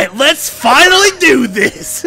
Alright, let's finally do this!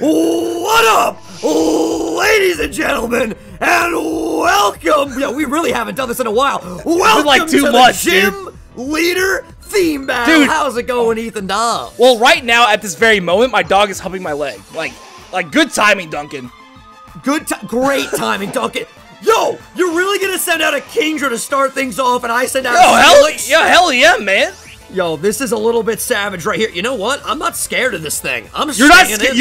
What up, ladies and gentlemen, and welcome! Yeah, we really haven't done this in a while. Welcome like to the Gym Leader Theme Battle! Dude. How's it going, Ethan Dobbs? Well, right now, at this very moment, my dog is humping my leg. Like good timing, Duncan. Great timing, Duncan. Yo, you're really gonna send out a Kingdra to start things off, and I send out hell yeah, man. Yo, this is a little bit savage right here. You know what? I'm not scared of this thing. You're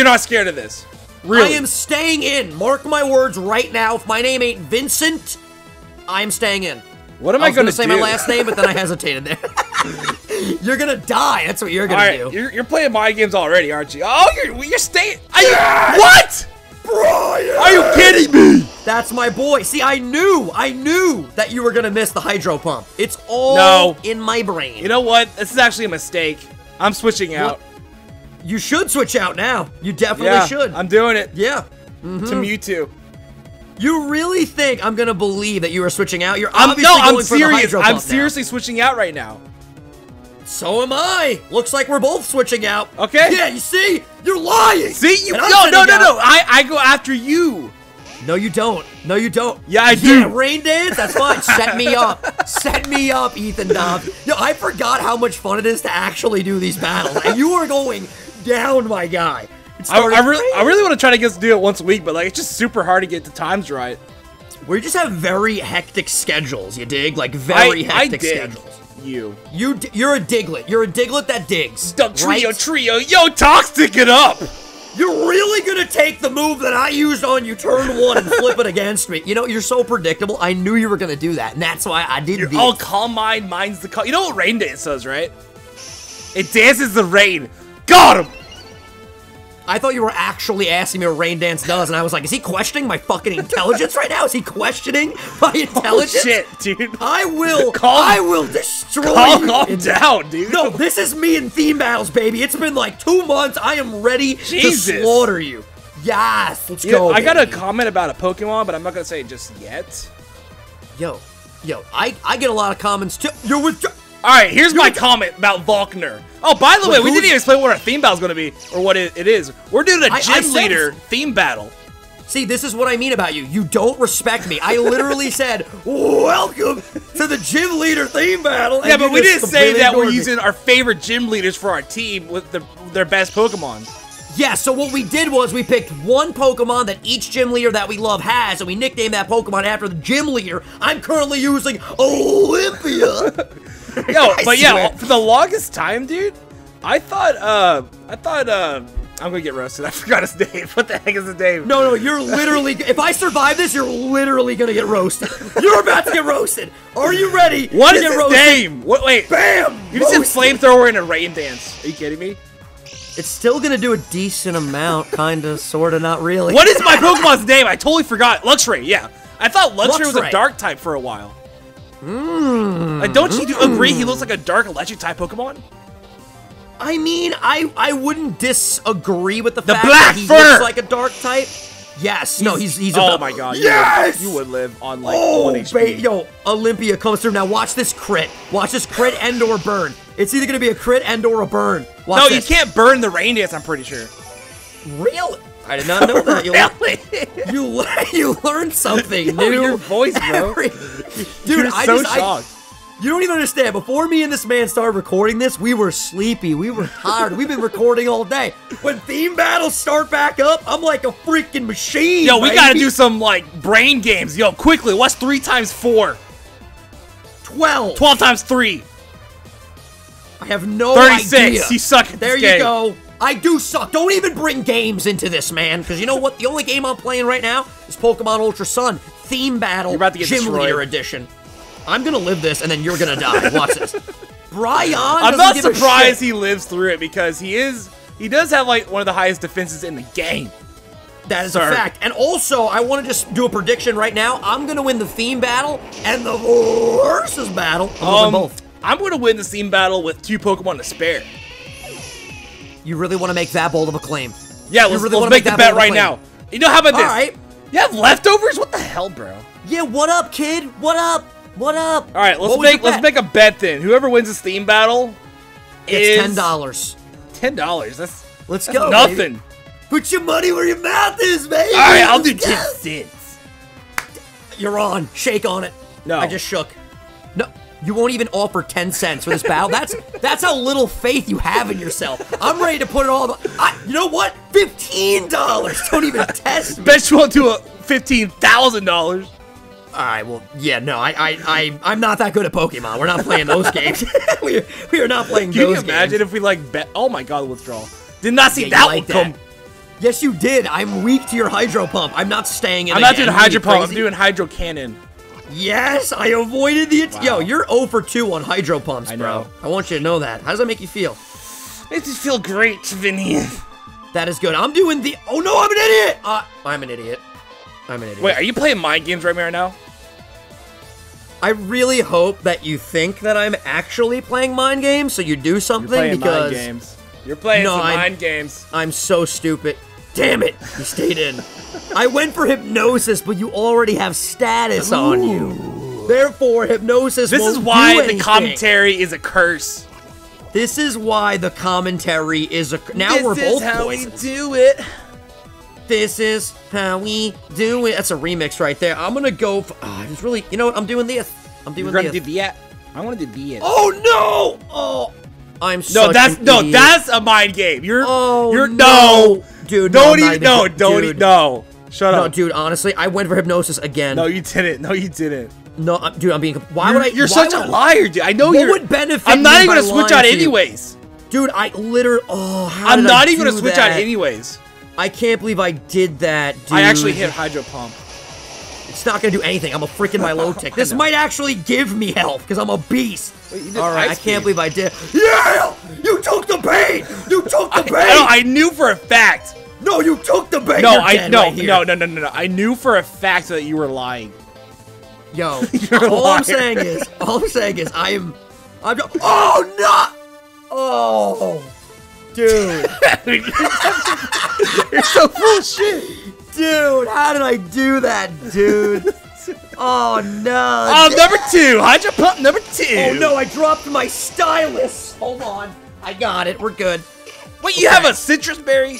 not scared of this. Really. I am staying in. Mark my words right now. If my name ain't Vincent, I'm staying in. What am I going to say? My last name, but then I hesitated there. You're gonna die. That's what you're gonna do. You're playing mind games already, aren't you? Oh, you're staying. What? Brian! Are you kidding me? That's my boy. See, I knew that you were gonna miss the Hydro Pump. It's all in my brain. You know what? This is actually a mistake. I'm switching out. You should switch out now. You definitely should. I'm doing it. Yeah. To Mewtwo. You really think I'm gonna believe that you are switching out? You're obviously going for the Hydro Pump now. I'm seriously switching out right now. So am I. Looks like we're both switching out. Okay. Yeah, you see? You're lying. See? No. I go after you. No, you don't. No, you don't. Yeah, I do. Raindance? That's fine. Set me up. Set me up, Ethan Dobbs. Yo, I forgot how much fun it is to actually do these battles. And you are going down, my guy. I really want to try to do it once a week, but like it's just super hard to get the times right. We just have very hectic schedules, you dig? Like, very hectic schedules. You're a Diglett. You're a Diglett that digs. Trio, yo, toxic it up. You're really gonna take the move that I used on you turn one and flip it against me. You know, you're so predictable. I knew you were gonna do that, and that's why I didn't. You're all calm mind, mine's the calm. You know what Raindance does, right? It dances the rain. Got him. I thought you were actually asking me what Raindance does, and I was like, is he questioning my fucking intelligence right now? Is he questioning my intelligence? Oh, shit, dude. I will destroy you. Calm down, dude. No, this is me in theme battles, baby. It's been like 2 months. I am ready to slaughter you. Yes, let's go, I got a comment about a Pokemon, but I'm not going to say it just yet. Yo, I get a lot of comments, too. Alright, here's my comment about Volkner. Oh, by the way, we didn't even explain what our theme battle's gonna be, or what it is. We're doing a Gym Leader theme battle. See, this is what I mean about you. You don't respect me. I literally said, welcome to the Gym Leader theme battle. Yeah, but we didn't say that we're using our favorite Gym Leaders for our team with their best Pokemon. Yeah, so what we did was we picked one Pokemon that each Gym Leader that we love has, and we nicknamed that Pokemon after the Gym Leader. I'm currently using Olympia. Yo, but yeah, for the longest time, dude, I thought I'm gonna get roasted. I forgot his name. What the heck is his name? No, you're literally, if I survive this, you're literally gonna get roasted. You're about to get roasted. Are you ready? What is his name? What, wait. Bam! You just did Flamethrower and a Raindance. Are you kidding me? It's still gonna do a decent amount, kinda, sorta, not really. What is my Pokemon's name? I totally forgot. Luxray, yeah. I thought Luxray was a dark type for a while. Like, don't you agree he looks like a dark electric type Pokemon? I mean, I wouldn't disagree with the fact that he looks like a dark type. Yes, he's oh my god, yes! You would live on like 1 HP. Yo, Olympia comes through now. Watch this crit. Watch this crit and or burn. It's either gonna be a crit and or a burn. Watch this. You can't burn the Raindance, I'm pretty sure. Really? I did not know that. You learned something new. Your voice, bro. Dude, I'm so shocked. You don't even understand. Before me and this man started recording this, we were sleepy. We were tired. We've been recording all day. When theme battles start back up, I'm like a freaking machine. Yo, we gotta do some like brain games. Yo, quickly. What's 3 times 4? 12. 12 times 3. I have no 36. Idea. 36. You suck at this game. There you go. I do suck. Don't even bring games into this, man. Because you know what? The only game I'm playing right now is Pokemon Ultra Sun Theme Battle Gym Leader Edition. I'm going to live this, and then you're going to die. Watch this. Brian I'm not surprised he lives through it, because he does have, like, one of the highest defenses in the game. That is a fact. And also, I want to just do a prediction right now. I'm going to win the Theme Battle and the Versus Battle. I'm going to win the Theme Battle with 2 Pokemon to spare. You really want to make that bold of a claim? Yeah, let's make the bet right now. You know, how about this? All right. You have leftovers? What the hell, bro? Yeah, what up, kid? What up? What up? All right, let's make a bet then. Whoever wins this theme battle is... It's $10. $10. Let's go. Nothing. Baby. Put your money where your mouth is, baby. All right, I'll do 10 cents. You're on. Shake on it. No, I just shook. No, you won't even offer 10 cents for this battle. That's how little faith you have in yourself. I'm ready to put it all. You know what? $15. Don't even test me. Bet you won't do a $15,000. All right, well, yeah, no, I'm not that good at Pokemon. We're not playing those games. we are not playing those games. Can you imagine if we, like, bet? Oh, my God, withdrawal. Did not see that one come. Yes, you did. I'm weak to your Hydro Pump. I'm not staying in I'm not doing Hydro Pump. I'm doing Hydro Cannon. Yes, I avoided the... Wow. Yo, you're 0 for 2 on Hydro Pumps, bro. I want you to know that. How does that make you feel? It just feels great, Vinny. That is good. I'm doing the... Oh, no, I'm an idiot. I'm an idiot. I'm an idiot. Wait, are you playing mind games right now? I really hope that you think that I'm actually playing mind games, so you do something. You're playing mind games. You're playing mind games. I'm so stupid. Damn it! You stayed in. I went for hypnosis, but you already have status on you. Therefore, hypnosis. This is why the commentary is a curse. This is why the commentary is a. Now we're both poisoned. This is how we do it. This is how we do it. That's a remix right there. I'm gonna go for, I just really, you know what? I'm doing this. I'm doing this. I want to do the. Oh no! Oh, I'm so. No, that's no, that's a mind game. You're, oh, you're no, dude. Don't even, no, don't even, no. Shut up. No, dude. Honestly, I went for hypnosis again. No, you didn't. No, you didn't. No, dude, I'm being. Why would I? You're such a liar, dude. I know you would benefit. I'm not even gonna switch out anyways. Dude, I literally. Oh, how did I do that? I'm not even gonna switch out anyways. I can't believe I did that, dude. I actually hit Hydro Pump. It's not going to do anything. I'm a freaking Milotic. This might actually give me health because I'm a beast. Wait, all right, I can't believe I did. Yeah! You took the bait! You took the bait! No, I knew for a fact. No, you took the bait! No, no, I knew for a fact that you were lying. Yo, all I'm saying is I'm oh, no! Oh... Dude, you're so full of shit. Dude, how did I do that, dude? Oh no! Oh, number two, Hydro Pump number two. Oh no, I dropped my stylus. Hold on, I got it. We're good. Wait, you have a citrus berry?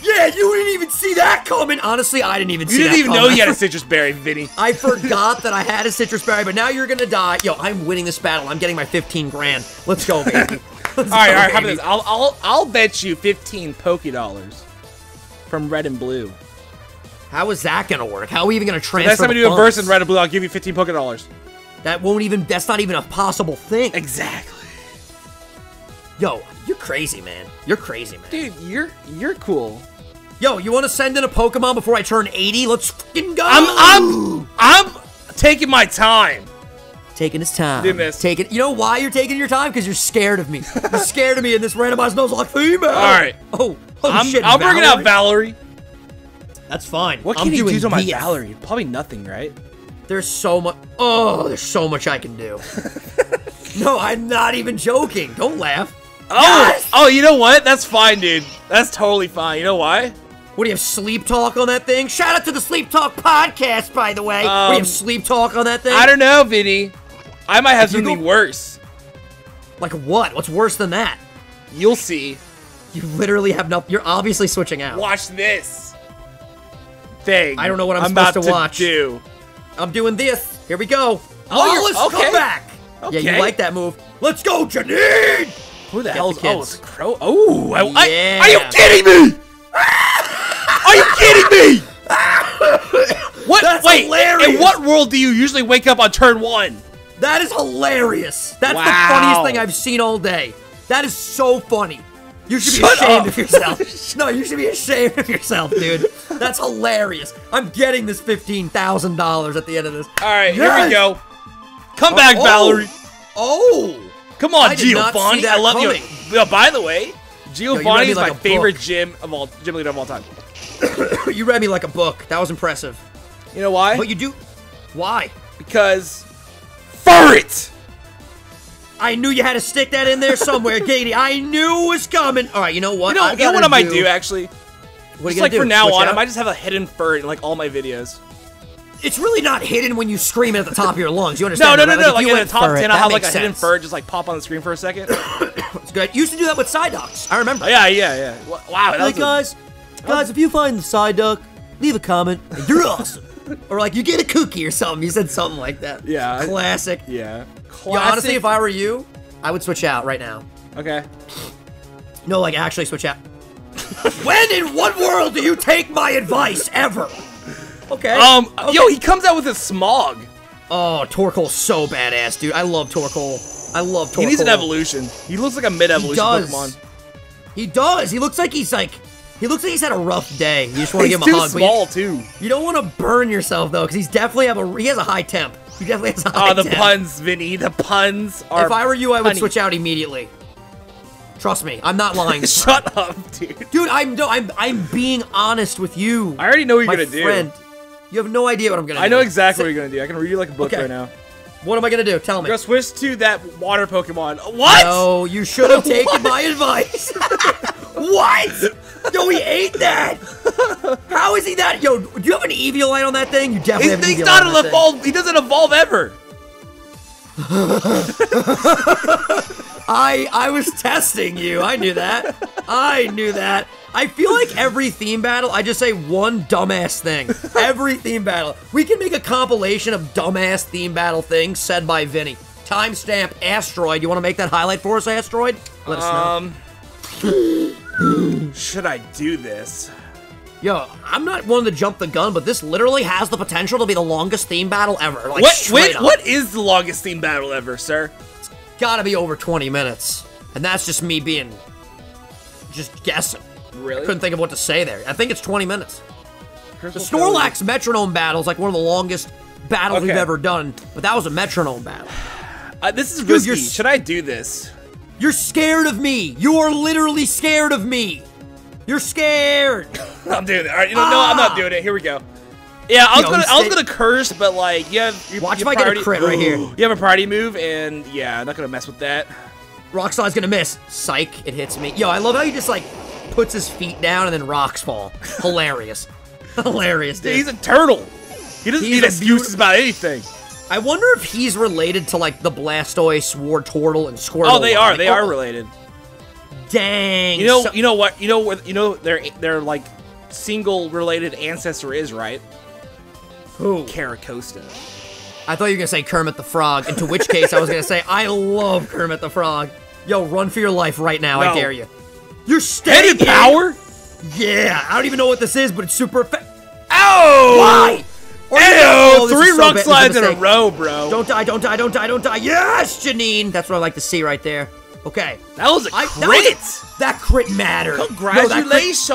Yeah, you didn't even see that coming. Honestly, I didn't even see that coming. You didn't even know you had a citrus berry, Vinny. I forgot that I had a citrus berry, but now you're gonna die. Yo, I'm winning this battle. I'm getting my 15 grand. Let's go, baby. All right, how about this? I'll bet you 15 Pokédollars from Red and Blue. How is that gonna work? How are we even gonna transfer? Next time we do a verse in Red and Blue, I'll give you 15 Pokédollars. That won't even. That's not even a possible thing. Exactly. Yo, you're crazy, man. You're crazy, man. Dude, you're cool. Yo, you want to send in a Pokemon before I turn 80? Let's fucking go. I'm taking my time. Taking his time. You know why you're taking your time? Because you're scared of me. You're scared of me in this randomized Nuzlocke female. All right. Oh, shit. I'm bringing out Valerie. That's fine. What can you do on my Valerie? Probably nothing, right? There's so much. Oh, there's so much I can do. No, I'm not even joking. Don't laugh. Oh, yes! Oh, you know what? That's fine, dude. That's totally fine. You know why? What do you have, sleep talk on that thing? Shout out to the Sleep Talk podcast, by the way. What do you have, sleep talk on that thing? I don't know, Vinny. I might have something worse. Like what? What's worse than that? You'll see. You literally have no... You're obviously switching out. Watch this thing. I don't know what I'm supposed to watch. Do. I'm doing this. Here we go. Wallace, come back. Okay. Yeah, you like that move. Let's go, Janine. Who the hell is... Oh, it's Crow. Oh, yeah. Are you kidding me? Are you kidding me? What? That's hilarious. In what world do you usually wake up on turn one? That is hilarious. That's the funniest thing I've seen all day. That is so funny. You should be ashamed of yourself. No, you should be ashamed of yourself, dude. That's hilarious. I'm getting this $15,000 at the end of this. All right, here we go. Come back, Valerie. Oh. Come on, Giovanni. I love you. Oh, by the way, Giovanni is my favorite gym leader of all time. You read me like a book. That was impressive. You know why? But you do. Why? Because... Furret! I knew you had to stick that in there somewhere, Gady. I knew it was coming. All right, you know what? You know what I might do, actually? What are you gonna do? From now on, I might just have a hidden Furret in, like, all my videos. It's really not hidden when you scream it at the top of your lungs. You understand? No, no, no, no. Like, in the top 10, I'll have, like, a hidden Furret just, like, pop on the screen for a second. good. You used to do that with Psyducks. I remember. Yeah. Wow. Hey, guys, if you find the Psyduck, leave a comment. You're awesome. Or like, you get a cookie or something. You said something like that. Yeah. Classic. Yeah. Classic. Yo, honestly, if I were you, I would switch out right now. Okay. No, like, actually switch out. When in what world do you take my advice ever? Okay. Okay. Yo, he comes out with a Smog. Oh, Torkoal's so badass, dude. I love Torkoal. I love Torkoal. He needs an evolution. He looks like a mid-evolution Pokemon. He does. He looks like he's like... He looks like he's had a rough day. You just want to give him a hug. He's too small, too. You don't want to burn yourself, though, because he's definitely he has a high temp. He definitely has a high temp. Oh, the puns, Vinny. The puns are... If I were you, I would switch out immediately. Trust me. I'm not lying. Shut up, dude. Dude, I'm being honest with you. I already know what you're going to do. Friend. You have no idea what I'm going to do. I know exactly what you're going to do. I can read you like a book right now. What am I going to do? Tell me. You're going to switch to that water Pokemon. What? No, you should have taken my advice. What? Yo, he ate that! How is he that? Yo, do you have an Eviolite on that thing? You definitely have an Eviolite. He's not an evolve. He doesn't evolve ever. I was testing you. I knew that. I knew that. I feel like every theme battle, I just say one dumbass thing. Every theme battle. We can make a compilation of dumbass theme battle things said by Vinny. Timestamp, Asteroid. You want to make that highlight for us, Asteroid? Let us know. Should I do this? Yo, I'm not one to jump the gun, but this literally has the potential to be the longest theme battle ever. Like, what is the longest theme battle ever, sir? It's gotta be over 20 minutes. And that's just me being... just guessing. Really? I couldn't think of what to say there. I think it's 20 minutes. The Snorlax metronome battle is like one of the longest battles we've ever done, but that was a metronome battle. This is risky. Should I do this? You're scared of me. You are literally scared of me. You're scared. I'm doing it. All right. You know, no, I'm not doing it. Here we go. Yeah, I was gonna curse, but like, watch if I get a crit right here. You have a priority move, and yeah, I'm not gonna mess with that. Rockslide's gonna miss. Psych! It hits me. Yo, I love how he just like puts his feet down and then rocks fall. Hilarious. Hilarious, dude. He's a turtle. He doesn't need excuses about anything. I wonder if he's related to, like, the Blastoise, Wartortle, and Squirtle. Oh, they are. They are related. Dang. You know their like, single related ancestor is, right? Who? Caracosta. I thought you were going to say Kermit the Frog, into which case I was going to say, I love Kermit the Frog. Yo, run for your life right now. No. I dare you. You're staying in power? Yeah. I don't even know what this is, but it's super effective. Ow! Why? Ayo, three rock slides in a row, bro. Don't die, don't die, don't die, don't die. Yes, Janine. That's what I like to see right there. Okay. That was a crit. That crit mattered. Congratulations.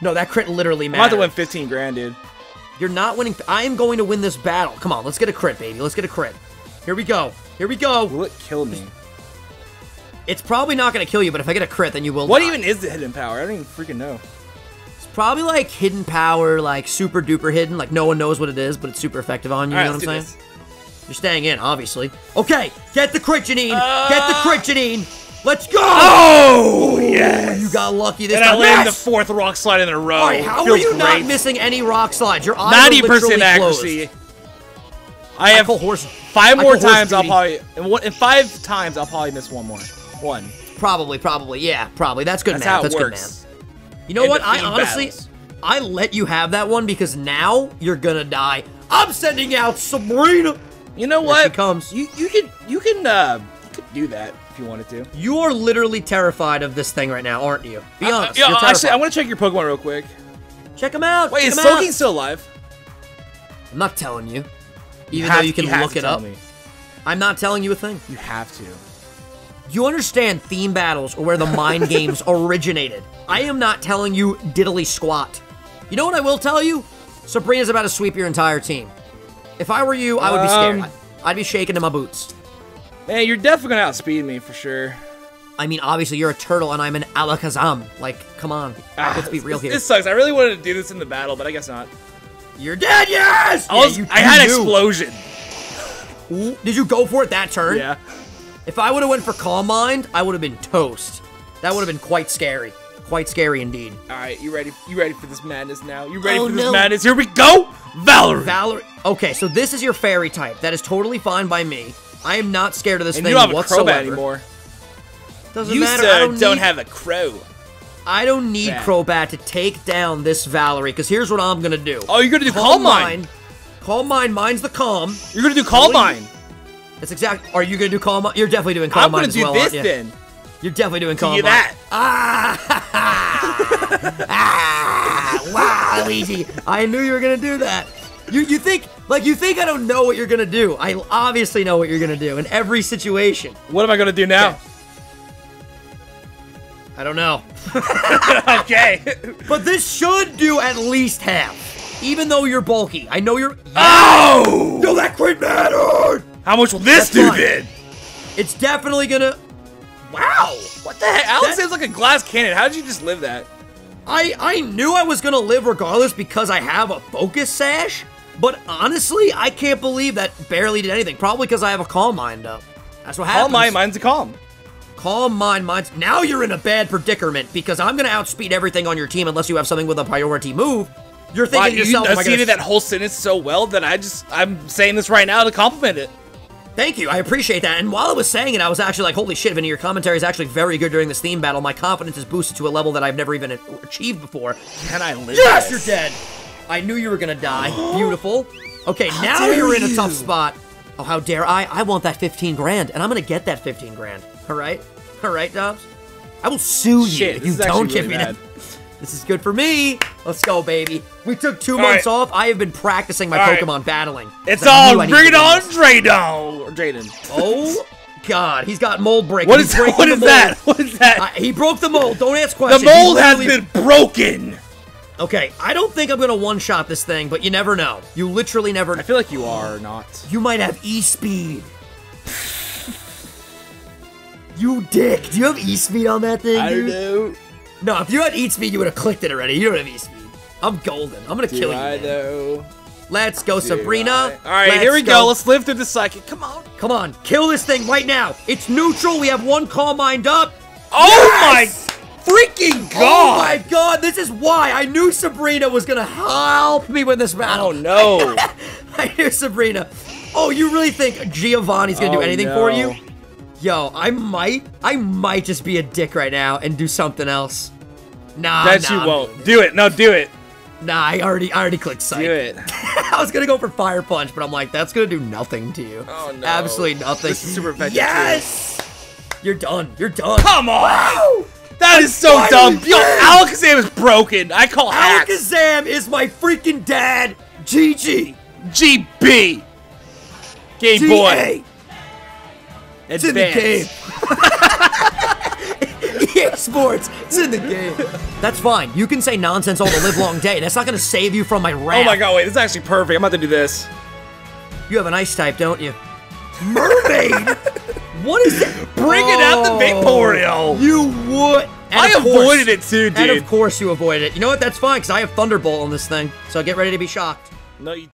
No, that crit literally mattered. I'm about to win 15 grand, dude. You're not winning. I am going to win this battle. Come on, let's get a crit, baby. Let's get a crit. Here we go. Here we go. Will it kill me? It's probably not going to kill you, but if I get a crit, then you will. What even is the hidden power? I don't even freaking know. Probably like hidden power, like super duper hidden, like no one knows what it is, but it's super effective on you. You know what I'm saying? You're staying in, obviously. Okay, get the crit, Janine. Get the crit, Janine. Let's go. Oh yes. You got lucky this time. And I landed the fourth rock slide in a row. All right, how are you not missing any rock slides? Your eyes are literally 90% accuracy. Closed. I have five more times. I'll probably in five times I'll probably miss one more. One. Probably, yeah, probably. That's good math. That's good math. You know what? I honestly, I let you have that one because now you're gonna die. I'm sending out Sabrina. You know what? Here she comes. You can do that if you wanted to. You are literally terrified of this thing right now, aren't you? Be honest. Yeah, actually, I want to check your Pokemon real quick. Check him out. Wait, is Slowking still alive? I'm not telling you. Even though you can look it up. I'm not telling you a thing. You have to. You understand theme battles are where the mind games originated. I am not telling you diddly squat. You know what I will tell you? Sabrina's about to sweep your entire team. If I were you, I would be scared. I'd be shaking in my boots. Man, you're definitely going to outspeed me for sure. I mean, obviously, you're a turtle and I'm an Alakazam. Like, come on. Let's be real here. This sucks. I really wanted to do this in the battle, but I guess not. You're dead, yes! I had an explosion. Did you go for it that turn? Yeah. If I would have went for Calm Mind, I would have been toast. That would have been quite scary. Quite scary indeed. All right, you ready? You ready for this madness now? You ready for this madness? Here we go, Valerie. Valerie. Okay, so this is your fairy type. That is totally fine by me. I am not scared of this thing whatsoever. And you don't have a Crobat anymore. Doesn't matter. You, sir, don't have a crow. I don't need Crobat to take down this Valerie, because here's what I'm going to do. Oh, you're going to do Calm Mind. Calm Mind. Mine's the calm. You're going to do Calm Mind. That's exactly. Are you going to do Calm Mind? You're definitely doing Calm Mind as well. I'm going to do this then. You're definitely doing Calm Mind. Do that. Ah! Wow, Luigi. I knew you were going to do that. You think, like, you think I don't know what you're going to do. I obviously know what you're going to do in every situation. What am I going to do now? Okay. I don't know. Okay. But this should do at least half, even though you're bulky. I know you're... Oh! No, that crit mattered! How much will this do then? It's definitely gonna... Wow! What the heck? Alex sounds like a glass cannon. How did you just live that? I knew I was gonna live regardless because I have a focus sash, but honestly, I can't believe that barely did anything. Probably because I have a calm mind up. That's what happens. Calm mind, mine's a calm. Calm mind, mine's... Now you're in a bad predicament because I'm going to outspeed everything on your team unless you have something with a priority move. You're thinking to yourself... I've seen that whole sentence so well that I'm saying this right now to compliment it. Thank you. I appreciate that. And while I was saying it, I was actually like, holy shit, Vinny, your commentary is actually very good during this theme battle. My confidence is boosted to a level that I've never even achieved before. Can I live Yes, this? You're dead. I knew you were going to die. Beautiful. Okay, how now you're in a tough spot. Oh, how dare I? I want that 15 grand, and I'm going to get that 15 grand. Alright? Alright, Dobbs? I will sue you if you don't give me that. This is good for me. Let's go, baby. We took 2 months off. I have been practicing my Pokemon battling. It's all Drayden. Oh, God. He's got Mold Breaker. What is that? He broke the mold. Don't ask questions. The mold has been broken. Okay, I don't think I'm going to one-shot this thing, but you never know. You literally never know. I feel like you are not. You might have E-speed. You dick! Do you have E-speed on that thing, dude? I don't know. No, if you had E-speed, you would have clicked it already. You don't have E-speed. I'm golden. I'm gonna kill you. I know. Let's go, Sabrina. All right, here we go. Let's live through the psychic. Come on. Come on. Kill this thing right now. It's neutral. We have one Calm Mind up. Oh my freaking god! Oh my god! This is why I knew Sabrina was gonna help me win this battle. Oh no! I knew Sabrina. Oh, you really think Giovanni's gonna do anything for you? Yo, I might just be a dick right now and do something else. Nah, you won't. Do it. No, do it. Nah, I already clicked Psych. Do it. I was gonna go for Fire Punch, but I'm like, that's gonna do nothing to you. Oh no. Absolutely nothing. This is super effective. Yes. You're done. You're done. Come on. Wow! That is so dumb. Yo, Alakazam is broken. I call hacks. Alakazam is my freaking dad. GG. GB. Game Boy. It's in the game. EA Sports, it's in the game. That's fine. You can say nonsense all the livelong day. That's not going to save you from my wrath. Oh my god, wait, this is actually perfect. I'm about to do this. You have an ice type, don't you? Mermaid? What is that? Bringing out the Vaporeon. You would. I avoided it too, dude. And of course you avoided it. You know what? That's fine, because I have Thunderbolt on this thing. So get ready to be shocked. No, you